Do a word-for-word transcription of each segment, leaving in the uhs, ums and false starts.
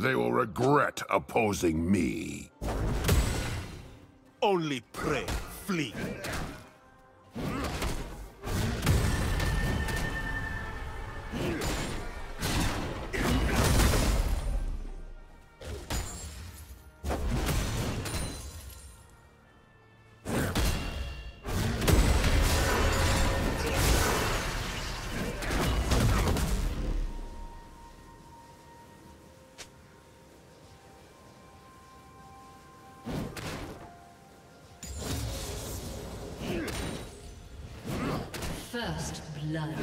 They will regret opposing me. Only pray, flee. First blood.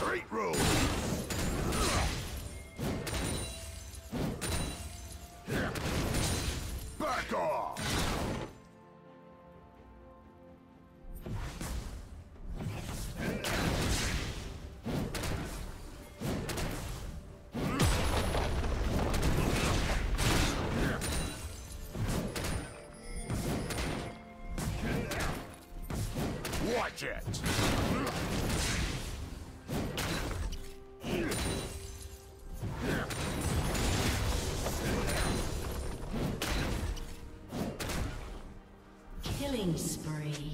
Great road. Back off. Watch it. Spree.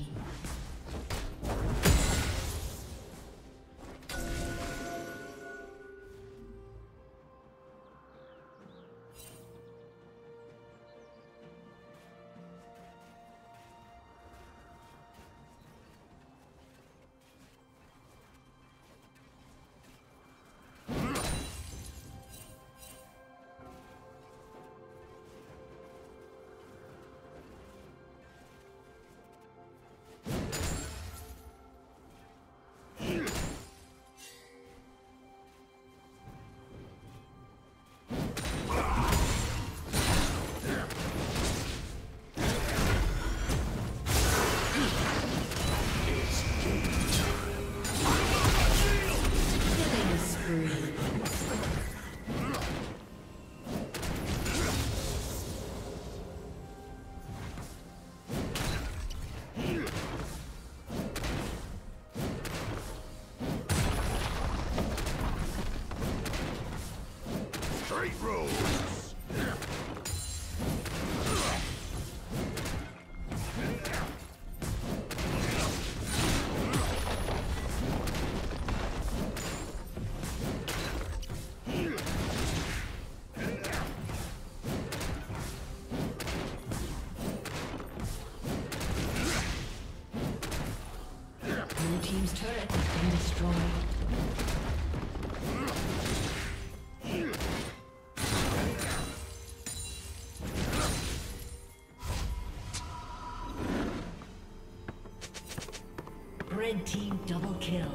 destroyed. Red team double kill.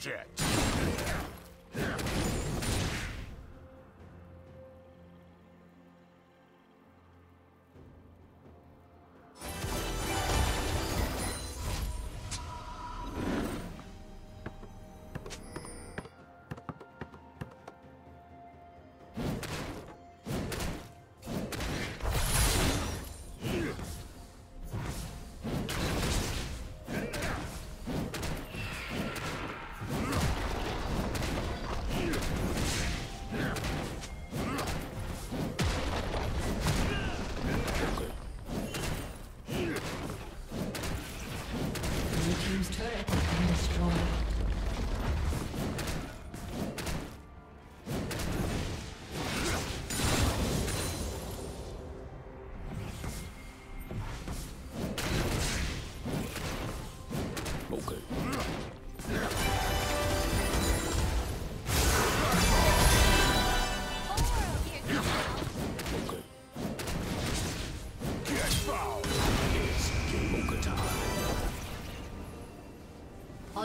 Jet.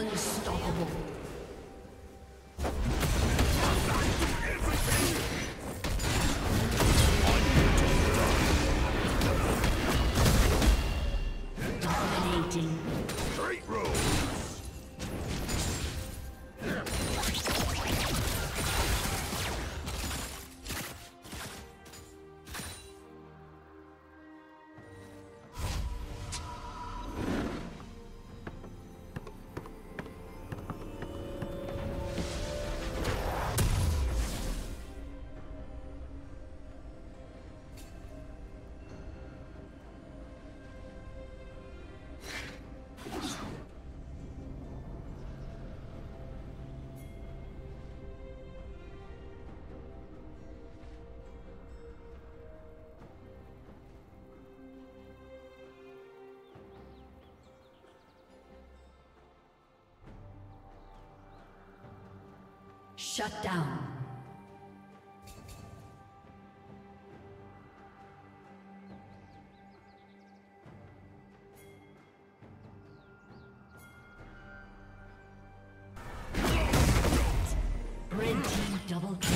Unstoppable. Dominating. Straight road. Shut down. Red team double kill.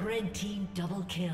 Red team double kill.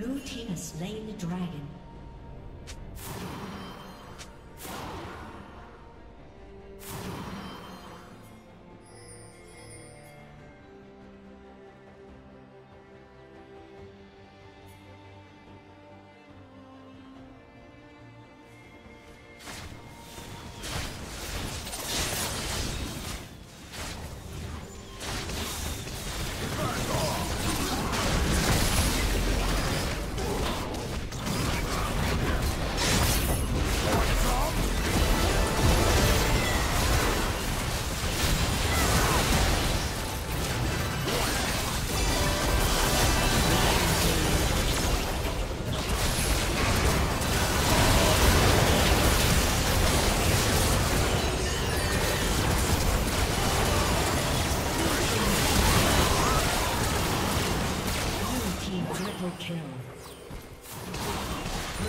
Blue team has slain the dragon.